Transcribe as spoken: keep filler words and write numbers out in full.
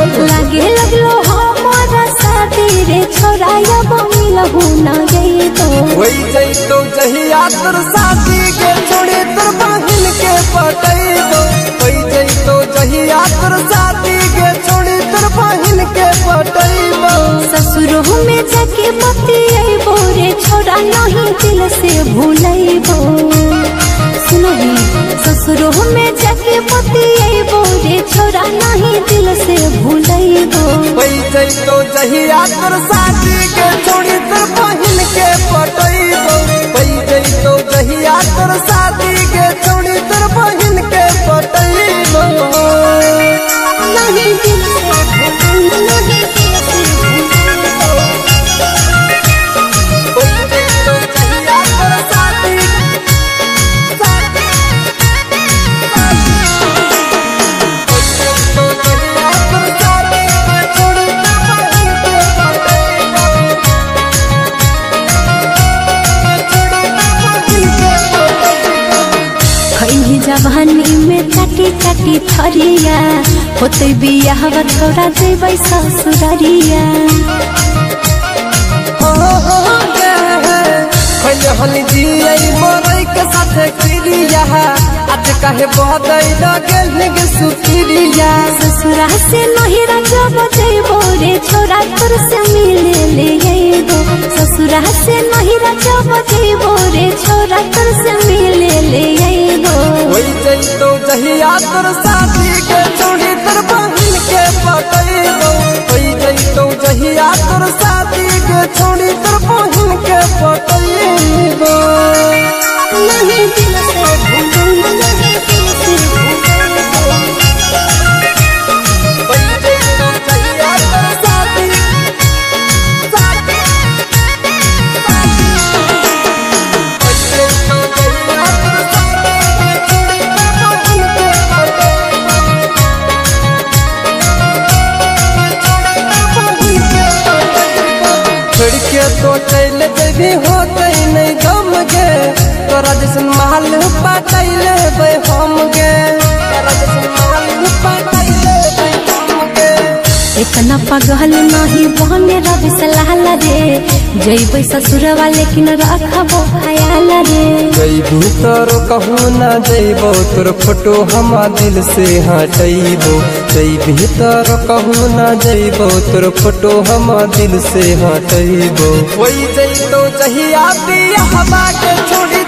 लागे लगलो हमारा साथी रे छोरा अब मिलहु ना गई तो होई जई तो जहिया तोर साथी के छोड़े तोर बहिन के पटई दो होई जई तो जहिया तोर साथी के छोड़े तोर बहिन के पटई दो ससुरहु में जाके बतियाई बोरे छोरा नहीं दिल से भूलईबो सुनही ससुरहु में जाके बतियाई बोरे छोरा नहीं दिल से तो जहिया तोर साथी के छोड़ी तोर बहिन के पटई दो तो जहिया तोर साथी के छोड़ी तोर बहिन के पटई दो नहीं दिल से नहीं दिल से तो जहिया तोर साथी जवानी में काटी काटी थरिया होते बियाह तोरा देबै ससुरारिया ओ हो हो जी आई मोरई के साथ क्रिया आज कहे बदई लगल के सुक्रिया ससुरा से नहिरा जब जइबो रे छोरा तोर से मिले ले आइबो ससुरा से नहिरा जब जइबो रे छोरा तोर से मिले ले आइबो होई जई तो जहिया तोर साथी के छोड़ी तोर बहिन के पटई दो होई जई तो जहिया तोर साथी के छोड़ी तोर बहिन के पटई दो नहीं दिल से भूलूंगा नहीं दिल से तो चल जेबी होते नहीं दम गे तोरा जैसन माल पाटई लेबै हम गे तोरा जैसन माल पाटई लेबै हम गे इतना पागल नहीं बने रवि सलाल रे जइबै ससुरवा लेकिन रखबो ख्याल रे जइबू तोरो कहू ना जइबो तोर फोटो हम दिल से हटइबो जइबी तोरो कहू ना जइबो तोर फोटो हम दिल से हटइबो होई जइतो जहिया बियाहवा के छोड़ी